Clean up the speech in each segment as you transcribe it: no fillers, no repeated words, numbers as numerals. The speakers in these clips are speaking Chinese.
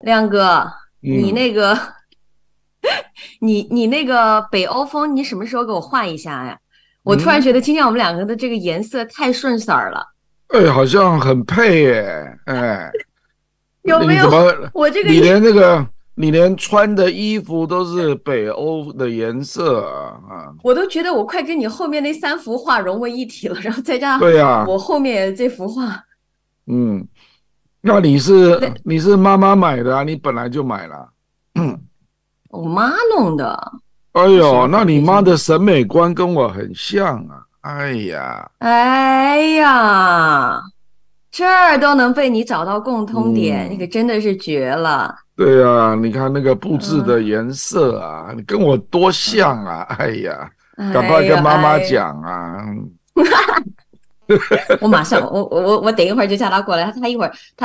亮哥，你那个，你那个北欧风，你什么时候给我换一下呀？我突然觉得今天我们两个的这个颜色太顺色了。哎，好像很配耶！哎，有没有？我这个你连穿的衣服都是北欧的颜色啊！我都觉得我快跟你后面那三幅画融为一体了，然后再加上对啊，我后面这幅画，嗯。那你是妈妈买的啊？你本来就买了？我妈弄的。哎呦，那你妈的审美观跟我很像啊！哎呀，这儿都能被你找到共通点，你可真的是绝了。对啊，你看那个布置的颜色啊，你跟我多像啊！哎呀，赶快跟妈妈讲啊！我等一会儿就叫他过来，他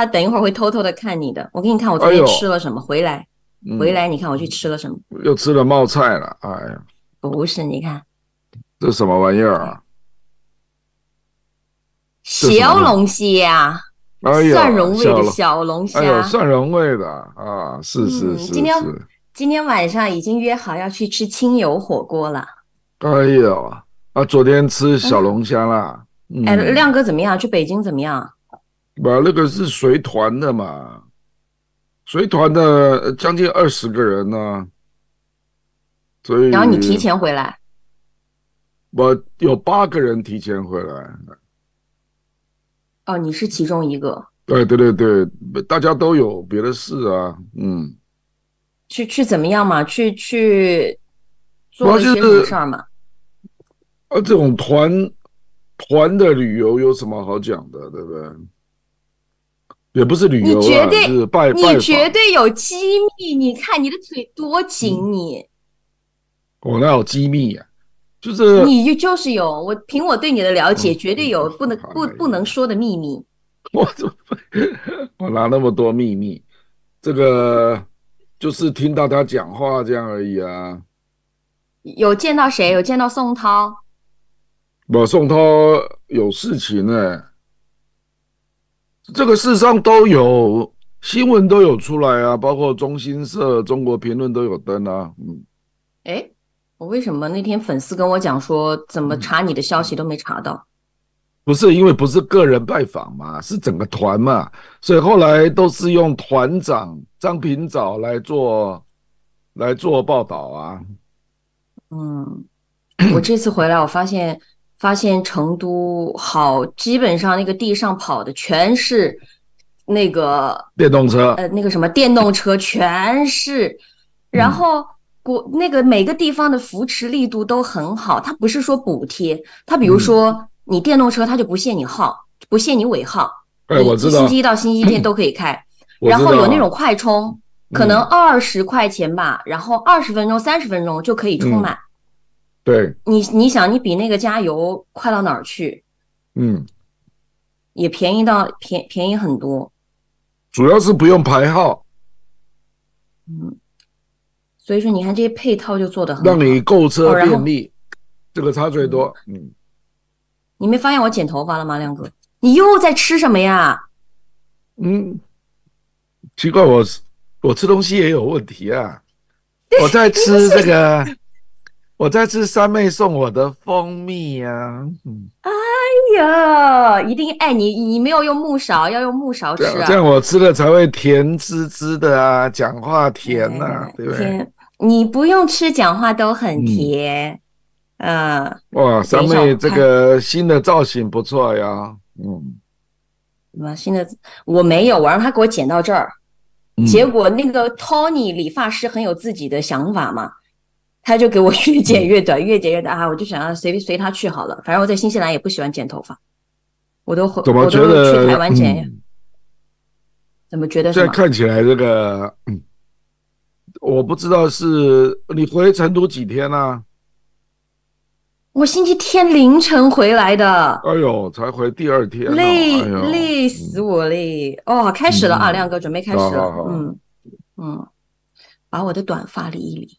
等一会儿会偷偷的看你的。我给你看我昨天吃了什么，回来你看我去吃了什么，又吃了冒菜了。哎呀，不是，你看这什么玩意儿啊？小龙虾，蒜蓉味的小龙虾，蒜蓉味的啊，是。今天晚上已经约好要去吃清油火锅了。哎呦啊，昨天吃小龙虾啦。哎，亮哥怎么样？去北京怎么样？我那个是随团的嘛，随团的将近20个人呢、啊，所以然后你提前回来，我有8个人提前回来。哦，你是其中一个。对，大家都有别的事啊，嗯。去怎么样嘛？去做一些什么事儿嘛？啊，这种团的旅游有什么好讲的，对不对？也不是旅游，是拜访。你绝对有机密，你看你的嘴多紧，你。我哪有机密啊？就是你就是有，我凭我对你的了解，绝对有不能说的秘密。我哪那么多秘密？这个就是听到他讲话这样而已啊。有见到谁？有见到宋涛？我宋涛有事情呢、这个世上都有新闻都有出来啊，包括中新社、中国评论都有登啊。我为什么那天粉丝跟我讲说，怎么查你的消息都没查到？不是因为不是个人拜访嘛，是整个团嘛，所以后来都是用团长张平藻来做报道啊。我这次回来，我发现成都好，基本上那个地上跑的全是那个电动车，那个什么电动车全是，然后那个每个地方的扶持力度都很好，它不是说补贴，它比如说你电动车它就不限你号，不限你尾号，我知道，星期一到星期天都可以开，然后有那种快充，可能20块钱吧，然后20分钟、30分钟就可以充满。对，你想，你比那个加油快到哪儿去？也便宜很多，主要是不用排号。所以说你看这些配套就做得很好，让你购车便利，这个差最多。你没发现我剪头发了吗，亮哥？你又在吃什么呀？奇怪，我吃东西也有问题啊！我在吃这个。我在吃三妹送我的蜂蜜啊！哎呀，一定哎，你没有用木勺，要用木勺吃啊！这样我吃的才会甜滋滋的啊，讲话甜啊，对不对？你不用吃，讲话都很甜。哇，三妹这个新的造型不错呀。新的我没有，我让他给我剪到这儿，结果那个 Tony 理发师很有自己的想法嘛。他就给我越剪越短，越剪越短啊！我就想要随他去好了，反正我在新西兰也不喜欢剪头发，我都去台湾剪。怎么觉得？现在看起来这个，我不知道是你回成都几天啊？我星期天凌晨回来的。哎呦，才回第2天、啊，累死我嘞！开始了啊，亮哥准备开始了。把我的短发理一理。